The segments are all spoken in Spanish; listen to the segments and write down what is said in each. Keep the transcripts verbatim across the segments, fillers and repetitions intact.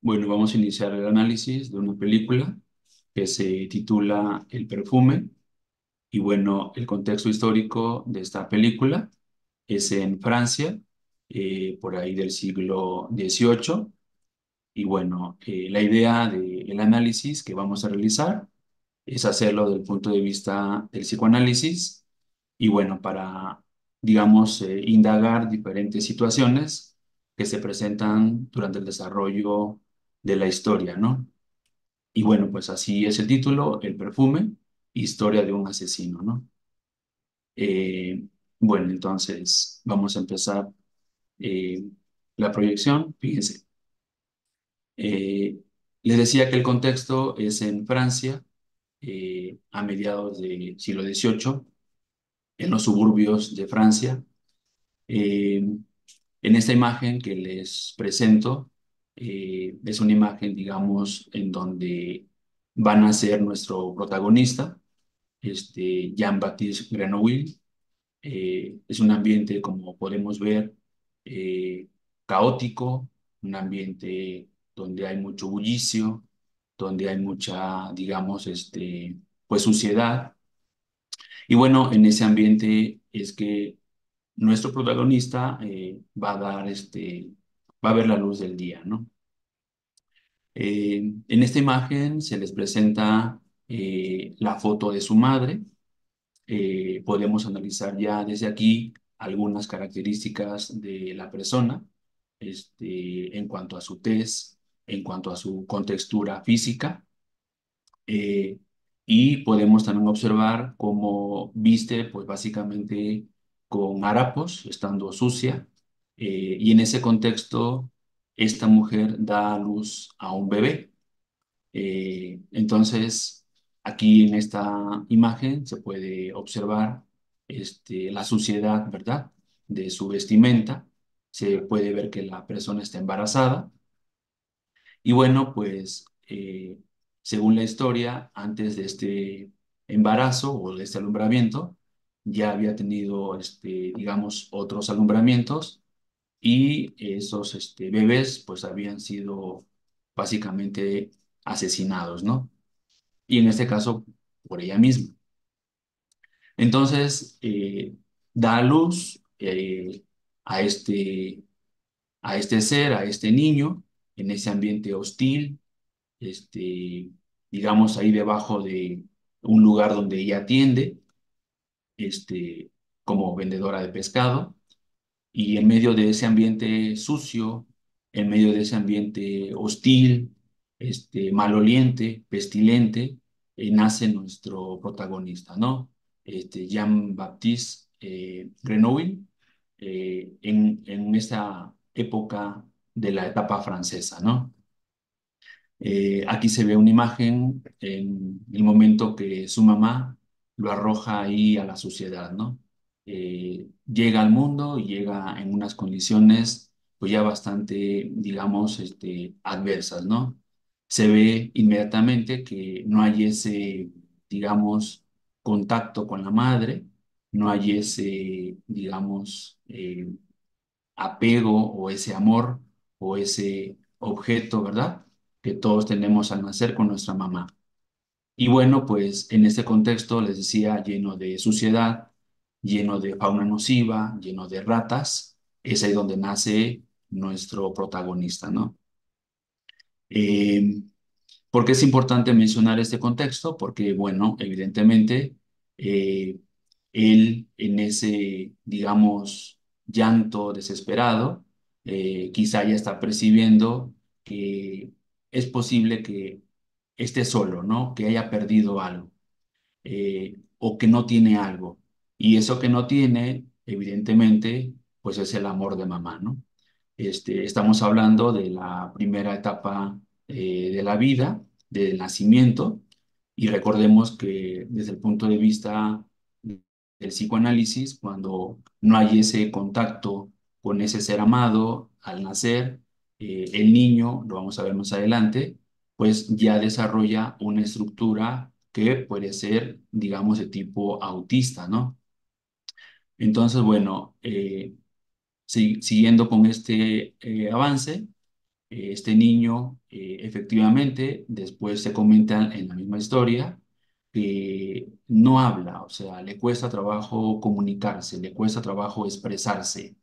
Bueno, vamos a iniciar el análisis de una película que se titula El Perfume. Y bueno, el contexto histórico de esta película es en Francia, eh, por ahí del siglo dieciocho. Y bueno, eh, la idea del análisis que vamos a realizar es hacerlo desde el punto de vista del psicoanálisis. Y bueno, para, digamos, eh, indagar diferentes situaciones que se presentan durante el desarrollo de la historia, ¿no? Y bueno, pues así es el título, El Perfume, historia de un asesino, ¿no? Eh, bueno, entonces vamos a empezar eh, la proyección. Fíjense, eh, les decía que el contexto es en Francia, eh, a mediados del siglo dieciocho, en los suburbios de Francia. Eh, en esta imagen que les presento, Eh, es una imagen, digamos, en donde van a ser nuestro protagonista, este Jean-Baptiste Grenouille. Eh, es un ambiente, como podemos ver, eh, caótico, un ambiente donde hay mucho bullicio, donde hay mucha, digamos, este, pues suciedad. Y bueno, en ese ambiente es que nuestro protagonista eh, va a dar este... va a ver la luz del día, ¿no? Eh, en esta imagen se les presenta eh, la foto de su madre. Eh, podemos analizar ya desde aquí algunas características de la persona este, en cuanto a su tez, en cuanto a su contextura física. Eh, y podemos también observar cómo viste, pues básicamente con harapos, estando sucia. Eh, y en ese contexto, esta mujer da a luz a un bebé. Eh, entonces, aquí en esta imagen se puede observar este, la suciedad, ¿verdad?, de su vestimenta. Se puede ver que la persona está embarazada. Y bueno, pues, eh, según la historia, antes de este embarazo o de este alumbramiento, ya había tenido, este, digamos, otros alumbramientos. Y esos este, bebés pues habían sido básicamente asesinados, ¿no? Y en este caso por ella misma. Entonces eh, da a luz eh, a, este, a este ser, a este niño, en ese ambiente hostil, este, digamos ahí debajo de un lugar donde ella atiende, este, como vendedora de pescado. Y en medio de ese ambiente sucio, en medio de ese ambiente hostil, este, maloliente, pestilente, eh, nace nuestro protagonista, ¿no? Este, Jean-Baptiste eh, Grenouille, eh, en, en esa época de la etapa francesa, ¿no? Eh, aquí se ve una imagen en el momento que su mamá lo arroja ahí a la suciedad, ¿no? Eh, llega al mundo y llega en unas condiciones pues ya bastante, digamos, este, adversas, ¿no? Se ve inmediatamente que no hay ese, digamos, contacto con la madre, no hay ese, digamos, eh, apego o ese amor o ese objeto, ¿verdad?, que todos tenemos al nacer con nuestra mamá. Y bueno, pues en este contexto, les decía, lleno de suciedad, lleno de fauna nociva, lleno de ratas, es ahí donde nace nuestro protagonista, ¿no? Eh, ¿Por qué es importante mencionar este contexto? Porque, bueno, evidentemente, eh, él en ese, digamos, llanto desesperado, eh, quizá ya está percibiendo que es posible que esté solo, ¿no? Que haya perdido algo eh, o que no tiene algo. Y eso que no tiene, evidentemente, pues es el amor de mamá, ¿no? Este, estamos hablando de la primera etapa eh, de la vida, del nacimiento, y recordemos que desde el punto de vista del psicoanálisis, cuando no hay ese contacto con ese ser amado al nacer, eh, el niño, lo vamos a ver más adelante, pues ya desarrolla una estructura que puede ser, digamos, de tipo autista, ¿no? Entonces, bueno, eh, si, siguiendo con este eh, avance, eh, este niño eh, efectivamente después se comenta en la misma historia que no habla, o sea, le cuesta trabajo comunicarse, le cuesta trabajo expresarse.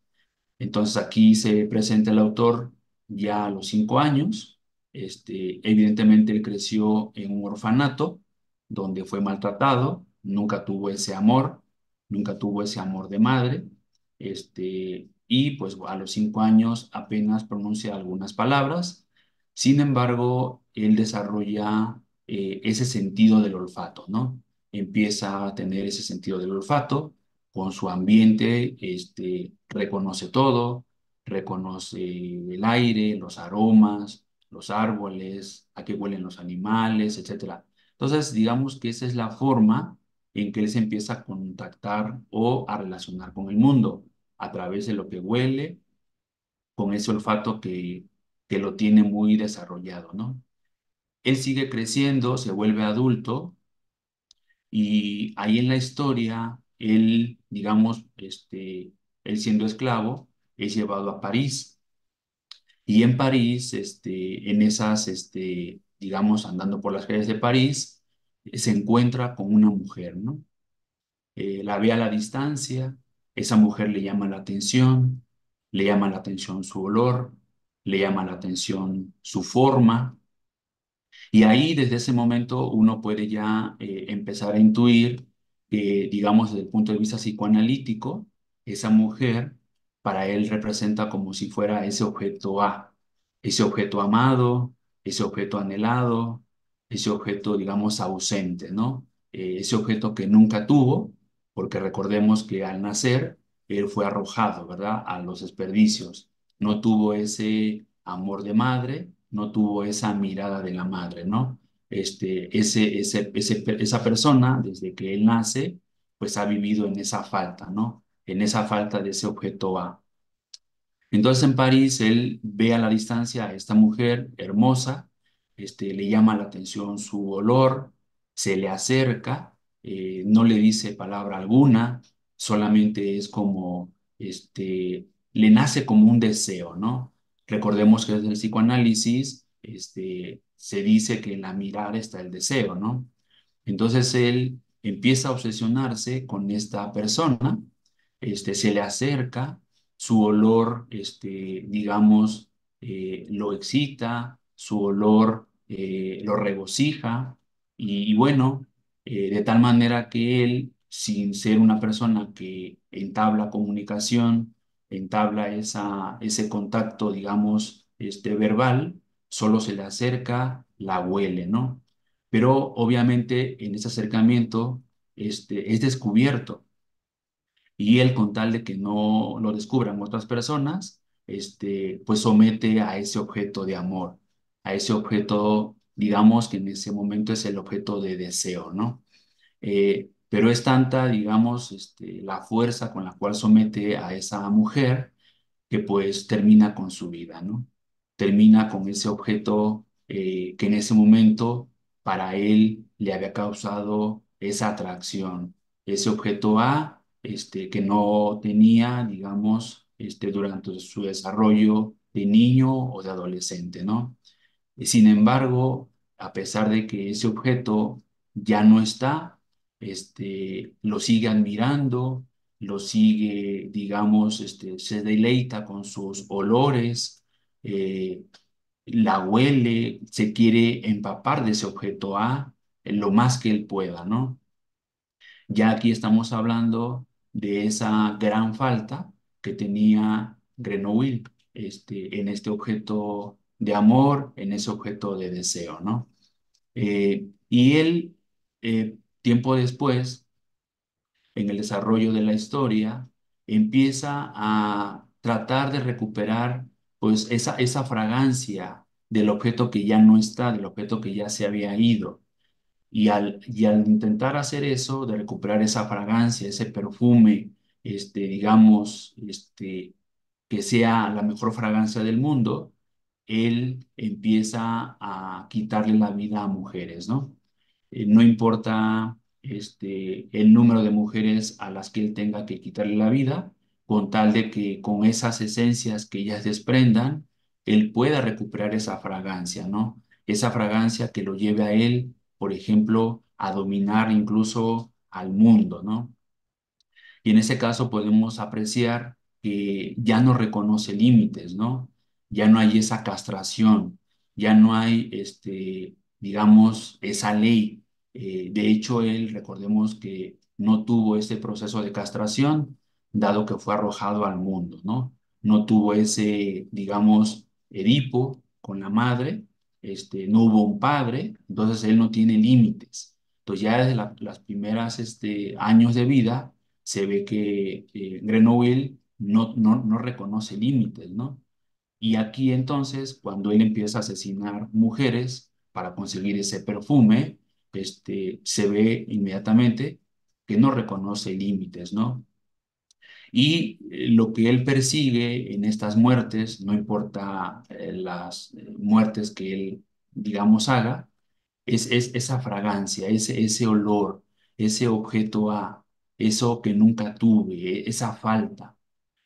Entonces aquí se presenta el autor ya a los cinco años, este, evidentemente él creció en un orfanato donde fue maltratado, nunca tuvo ese amor, nunca tuvo ese amor de madre, este, y pues a los cinco años apenas pronuncia algunas palabras, sin embargo él desarrolla eh, ese sentido del olfato, ¿no? Empieza a tener ese sentido del olfato, con su ambiente, este, reconoce todo, reconoce el aire, los aromas, los árboles, a qué huelen los animales, etcétera. Entonces, digamos que esa es la forma en que él se empieza a contactar o a relacionar con el mundo, a través de lo que huele, con ese olfato que, que lo tiene muy desarrollado, ¿no? Él sigue creciendo, se vuelve adulto, y ahí en la historia, él, digamos, este, él siendo esclavo, es llevado a París. Y en París, este, en esas, este, digamos, andando por las calles de París, se encuentra con una mujer, ¿no? Eh, la ve a la distancia, esa mujer le llama la atención, le llama la atención su olor, le llama la atención su forma. Y ahí, desde ese momento, uno puede ya eh, empezar a intuir que, digamos, desde el punto de vista psicoanalítico, esa mujer para él representa como si fuera ese objeto A, ese objeto amado, ese objeto anhelado, ese objeto, digamos, ausente, ¿no? Eh, ese objeto que nunca tuvo, porque recordemos que al nacer él fue arrojado, ¿verdad?, a los desperdicios. No tuvo ese amor de madre, no tuvo esa mirada de la madre, ¿no? Este, ese, ese, ese, esa persona, desde que él nace, pues ha vivido en esa falta, ¿no? En esa falta de ese objeto A. Entonces en París él ve a la distancia a esta mujer hermosa, este, le llama la atención su olor, se le acerca, eh, no le dice palabra alguna, solamente es como, este, le nace como un deseo, ¿no? Recordemos que desde el psicoanálisis, este... se dice que en la mirada está el deseo, ¿no? Entonces él empieza a obsesionarse con esta persona, este, se le acerca, su olor, este, digamos, eh, lo excita, su olor eh, lo regocija, y, y bueno, eh, de tal manera que él, sin ser una persona que entabla comunicación, entabla esa, ese contacto, digamos, este, verbal, solo se le acerca, la huele, ¿no? Pero obviamente en ese acercamiento este, es descubierto. Y él, con tal de que no lo descubran otras personas, este, pues somete a ese objeto de amor, a ese objeto, digamos, que en ese momento es el objeto de deseo, ¿no? Eh, pero es tanta, digamos, este, la fuerza con la cual somete a esa mujer que pues termina con su vida, ¿no? Termina con ese objeto eh, que en ese momento para él le había causado esa atracción, ese objeto A este, que no tenía, digamos, este, durante su desarrollo de niño o de adolescente, ¿no? Sin embargo, a pesar de que ese objeto ya no está, este, lo sigue admirando, lo sigue, digamos, este, se deleita con sus olores, Eh, la huele, se quiere empapar de ese objeto A en lo más que él pueda, ¿no? Ya aquí estamos hablando de esa gran falta que tenía Grenouille este, en este objeto de amor, en ese objeto de deseo, ¿no? Eh, y él, eh, tiempo después, en el desarrollo de la historia, empieza a tratar de recuperar pues esa, esa fragancia del objeto que ya no está, del objeto que ya se había ido. Y al, y al intentar hacer eso, de recuperar esa fragancia, ese perfume, este, digamos, este, que sea la mejor fragancia del mundo, él empieza a quitarle la vida a mujeres, ¿no? eh, no importa este, el número de mujeres a las que él tenga que quitarle la vida, con tal de que con esas esencias que ellas desprendan, él pueda recuperar esa fragancia, ¿no? Esa fragancia que lo lleve a él, por ejemplo, a dominar incluso al mundo, ¿no? Y en ese caso podemos apreciar que ya no reconoce límites, ¿no? Ya no hay esa castración, ya no hay, este, digamos, esa ley. Eh, de hecho, él, recordemos que no tuvo ese proceso de castración, dado que fue arrojado al mundo, ¿no? No tuvo ese, digamos, Edipo con la madre, este, no hubo un padre, entonces él no tiene límites. Entonces ya desde la, las primeras este, años de vida se ve que eh, Grenouille no, no, no reconoce límites, ¿no? Y aquí entonces, cuando él empieza a asesinar mujeres para conseguir ese perfume, este, se ve inmediatamente que no reconoce límites, ¿no? Y lo que él persigue en estas muertes, no importa eh, las muertes que él, digamos, haga, es, es esa fragancia, ese, ese olor, ese objeto A, eso que nunca tuve, esa falta.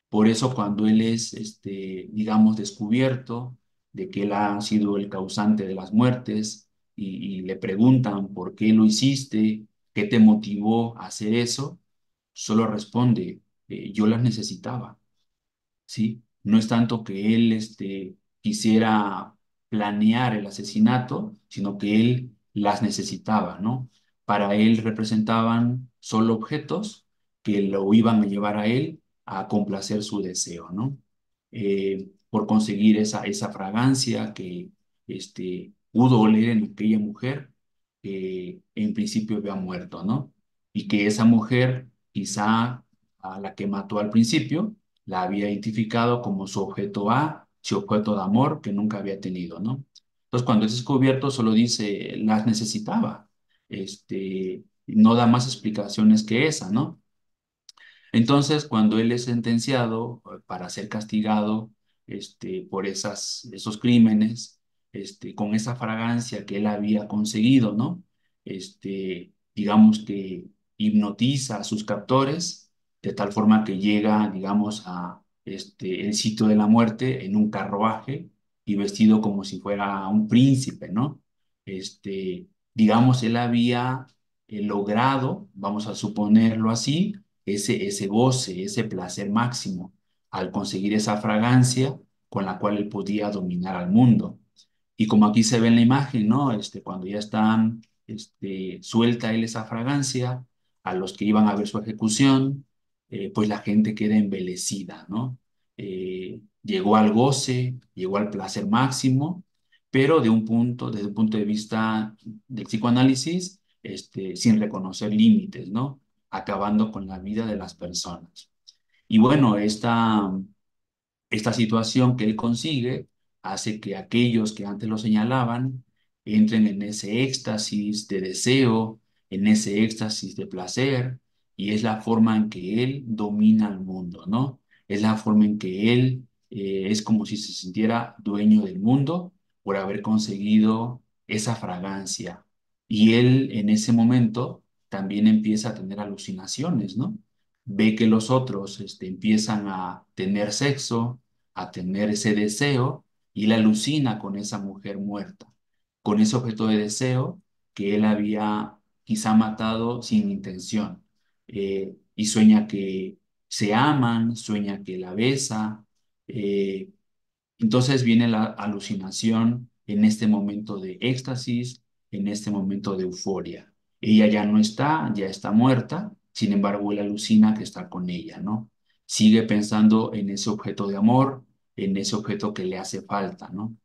Por eso cuando él es, este, digamos, descubierto de que él ha sido el causante de las muertes y, y le preguntan por qué lo hiciste, qué te motivó a hacer eso, solo responde, eh, yo las necesitaba, ¿sí? No es tanto que él este, quisiera planear el asesinato, sino que él las necesitaba, ¿no? Para él representaban solo objetos que lo iban a llevar a él a complacer su deseo, ¿no? Eh, por conseguir esa, esa fragancia que este, pudo oler en aquella mujer que en principio había muerto, ¿no? Y que esa mujer, quizá a la que mató al principio, la había identificado como su objeto A, su objeto de amor que nunca había tenido, ¿no? Entonces, cuando es descubierto, solo dice, las necesitaba. Este, no da más explicaciones que esa, ¿no? Entonces, cuando él es sentenciado para ser castigado este, por esas, esos crímenes, este, con esa fragancia que él había conseguido, ¿no? Este, digamos que hipnotiza a sus captores de tal forma que llega, digamos, a este, el sitio de la muerte en un carruaje y vestido como si fuera un príncipe, ¿no? Este, digamos, él había eh, logrado, vamos a suponerlo así, Ese, ese goce, ese placer máximo al conseguir esa fragancia con la cual él podía dominar al mundo. Y como aquí se ve en la imagen, ¿no? Este, cuando ya están, este, suelta él esa fragancia, a los que iban a ver su ejecución, eh, pues la gente queda embelecida, ¿no? Eh, llegó al goce, llegó al placer máximo, pero de un punto, desde un punto de vista del psicoanálisis, este, sin reconocer límites, ¿no? Acabando con la vida de las personas. Y bueno, esta, esta situación que él consigue hace que aquellos que antes lo señalaban entren en ese éxtasis de deseo, en ese éxtasis de placer, y es la forma en que él domina al mundo, ¿no? Es la forma en que él eh, es como si se sintiera dueño del mundo por haber conseguido esa fragancia. Y él en ese momento también empieza a tener alucinaciones, ¿no? Ve que los otros este, empiezan a tener sexo, a tener ese deseo, y él alucina con esa mujer muerta, con ese objeto de deseo que él había quizá matado sin intención. Eh, y sueña que se aman, sueña que la besa. Eh, entonces viene la alucinación en este momento de éxtasis, en este momento de euforia. Ella ya no está, ya está muerta, sin embargo, él alucina que está con ella, ¿no? Sigue pensando en ese objeto de amor, en ese objeto que le hace falta, ¿no?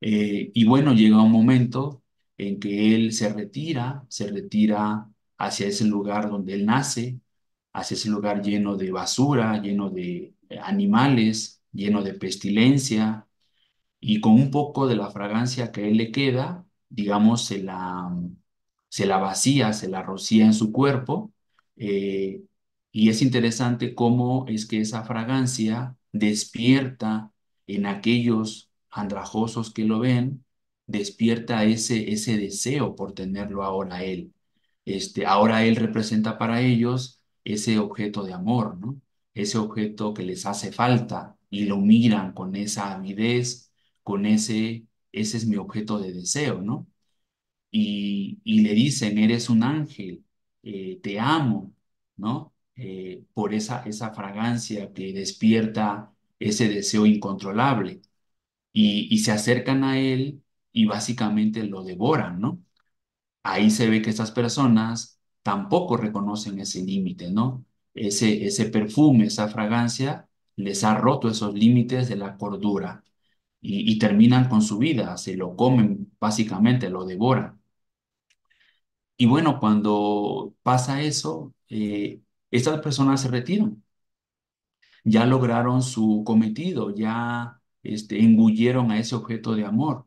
Eh, y bueno, llega un momento en que él se retira, se retira hacia ese lugar donde él nace, hacia ese lugar lleno de basura, lleno de animales, lleno de pestilencia, y con un poco de la fragancia que a él le queda, digamos, se la... se la vacía, se la rocía en su cuerpo, eh, y es interesante cómo es que esa fragancia despierta en aquellos andrajosos que lo ven despierta ese, ese deseo por tenerlo ahora a él. Este, ahora él representa para ellos ese objeto de amor, ¿no? Ese objeto que les hace falta y lo miran con esa avidez, con ese, ese es mi objeto de deseo, ¿no? Y, y le dicen, eres un ángel, eh, te amo, ¿no? Eh, por esa, esa fragancia que despierta ese deseo incontrolable. Y, y se acercan a él y básicamente lo devoran, ¿no? Ahí se ve que estas personas tampoco reconocen ese límite, ¿no? Ese, ese perfume, esa fragancia, les ha roto esos límites de la cordura. Y, y terminan con su vida, se lo comen básicamente, lo devoran. Y bueno, cuando pasa eso, eh, estas personas se retiran. Ya lograron su cometido, ya este, engulleron a ese objeto de amor.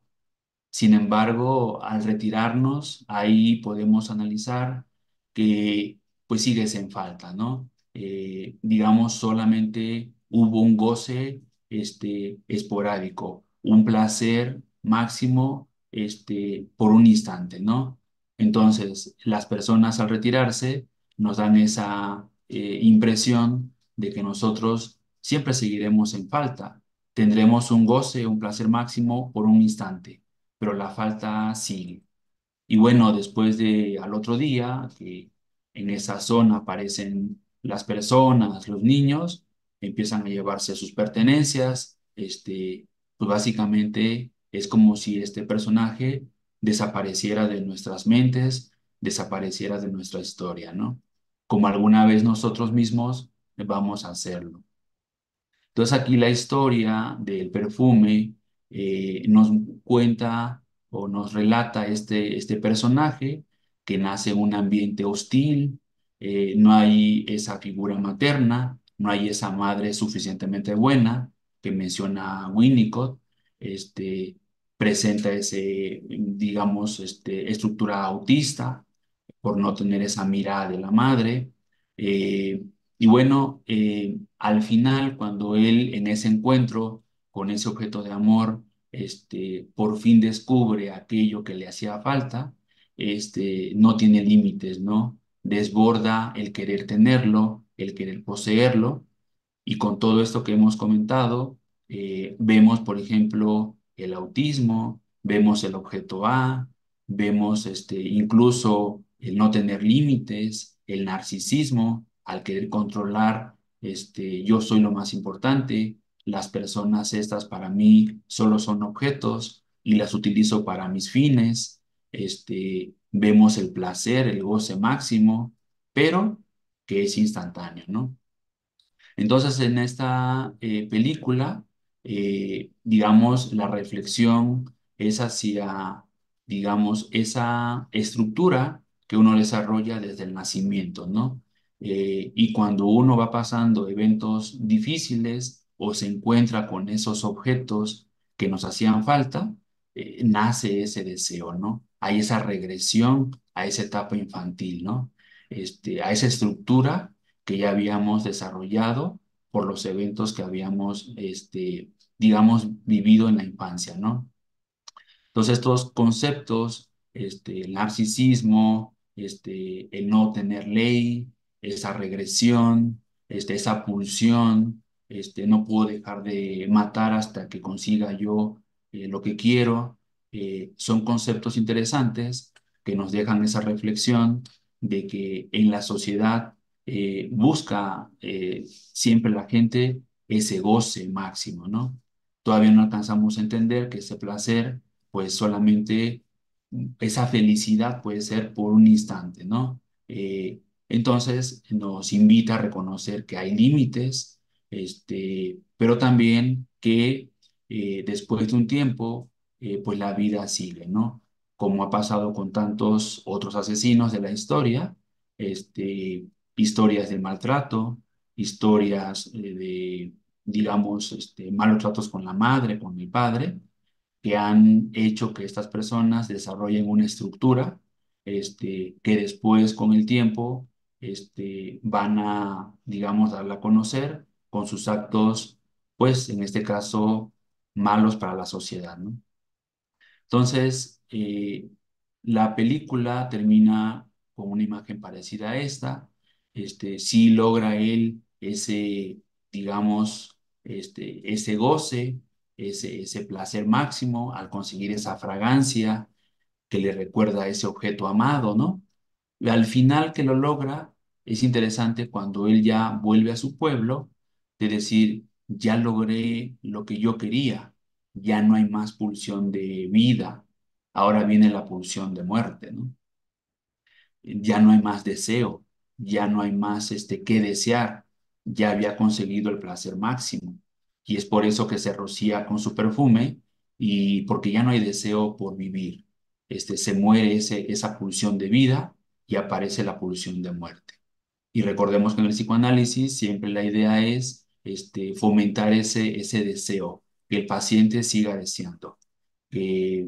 Sin embargo, al retirarnos, ahí podemos analizar que pues sigues en falta, ¿no? Eh, digamos, solamente hubo un goce este, esporádico, un placer máximo este, por un instante, ¿no? Entonces, las personas al retirarse nos dan esa eh, impresión de que nosotros siempre seguiremos en falta. Tendremos un goce, un placer máximo por un instante, pero la falta sigue. Y bueno, después de al otro día, que en esa zona aparecen las personas, los niños, empiezan a llevarse sus pertenencias, este, pues básicamente es como si este personaje desapareciera de nuestras mentes, desapareciera de nuestra historia, ¿no? Como alguna vez nosotros mismos vamos a hacerlo. Entonces aquí la historia del perfume eh, nos cuenta o nos relata este, este personaje que nace en un ambiente hostil, eh, no hay esa figura materna, no hay esa madre suficientemente buena que menciona Winnicott, este, presenta ese, digamos, este, estructura autista por no tener esa mirada de la madre. Eh, y bueno, eh, al final, cuando él en ese encuentro con ese objeto de amor, este, por fin descubre aquello que le hacía falta, este, no tiene límites, ¿no? Desborda el querer tenerlo, el querer poseerlo, y con todo esto que hemos comentado, eh, vemos, por ejemplo, el autismo, vemos el objeto A, vemos este, incluso el no tener límites, el narcisismo, al querer controlar, este, yo soy lo más importante, las personas estas para mí solo son objetos y las utilizo para mis fines, este, vemos el placer, el goce máximo, pero que es instantáneo, ¿no? Entonces, en esta eh, película, eh, digamos, la reflexión es hacia, digamos, esa estructura que uno desarrolla desde el nacimiento, ¿no? Eh, y cuando uno va pasando eventos difíciles o se encuentra con esos objetos que nos hacían falta, eh, nace ese deseo, ¿no? Hay esa regresión a esa etapa infantil, ¿no? Este, a esa estructura que ya habíamos desarrollado por los eventos que habíamos, este, digamos, vivido en la infancia, ¿no? Entonces, estos conceptos, este, el narcisismo, este, el no tener ley, esa regresión, este, esa pulsión, este, no puedo dejar de matar hasta que consiga yo eh, lo que quiero, eh, son conceptos interesantes que nos dejan esa reflexión de que en la sociedad eh, busca eh, siempre la gente ese goce máximo, ¿no? Todavía no alcanzamos a entender que ese placer, pues solamente esa felicidad puede ser por un instante, ¿no? Eh, entonces nos invita a reconocer que hay límites, este, pero también que eh, después de un tiempo, eh, pues la vida sigue, ¿no? Como ha pasado con tantos otros asesinos de la historia, este, historias de maltrato, historias de, de digamos, este, malos tratos con la madre, con el padre, que han hecho que estas personas desarrollen una estructura este, que después, con el tiempo, este, van a, digamos, darla a conocer con sus actos, pues, en este caso, malos para la sociedad, ¿no? Entonces, eh, la película termina con una imagen parecida a esta. Este, sí logra él ese, digamos, este, ese goce, ese, ese placer máximo al conseguir esa fragancia que le recuerda a ese objeto amado, ¿no? Y al final que lo logra, es interesante cuando él ya vuelve a su pueblo, de decir, ya logré lo que yo quería, ya no hay más pulsión de vida, ahora viene la pulsión de muerte, ¿no? Ya no hay más deseo, ya no hay más este, qué desear, ya había conseguido el placer máximo. Y es por eso que se rocía con su perfume, y porque ya no hay deseo por vivir. Este, se muere ese, esa pulsión de vida y aparece la pulsión de muerte. Y recordemos que en el psicoanálisis siempre la idea es este, fomentar ese, ese deseo, que el paciente siga deseando, que,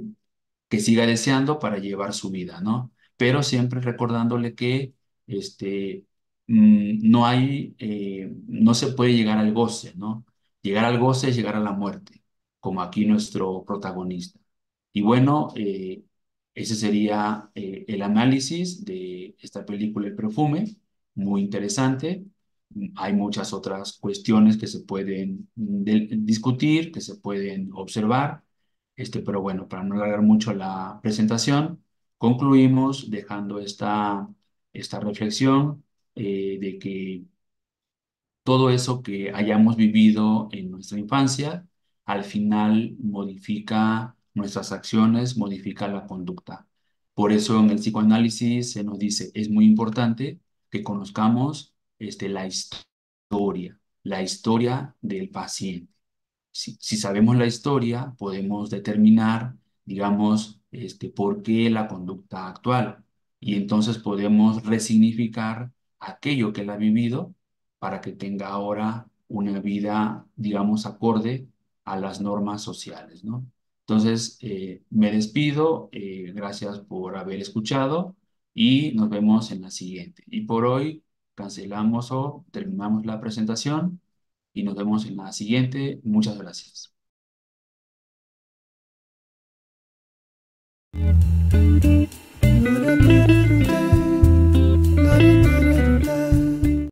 que siga deseando para llevar su vida, ¿no? Pero siempre recordándole que este, no hay, eh, no se puede llegar al goce, ¿no? Llegar al goce es llegar a la muerte, como aquí nuestro protagonista. Y bueno, eh, ese sería eh, el análisis de esta película El Perfume, muy interesante. Hay muchas otras cuestiones que se pueden discutir, que se pueden observar, este, pero bueno, para no alargar mucho la presentación, concluimos dejando esta, esta reflexión eh, de que todo eso que hayamos vivido en nuestra infancia, al final modifica nuestras acciones, modifica la conducta. Por eso en el psicoanálisis se nos dice, es muy importante que conozcamos Este, la historia, la historia del paciente. Si, si sabemos la historia, podemos determinar, digamos, este, por qué la conducta actual. Y entonces podemos resignificar aquello que él ha vivido para que tenga ahora una vida, digamos, acorde a las normas sociales, ¿no? Entonces, eh, me despido. Eh, gracias por haber escuchado y nos vemos en la siguiente. Y por hoy cancelamos o terminamos la presentación y nos vemos en la siguiente. Muchas gracias.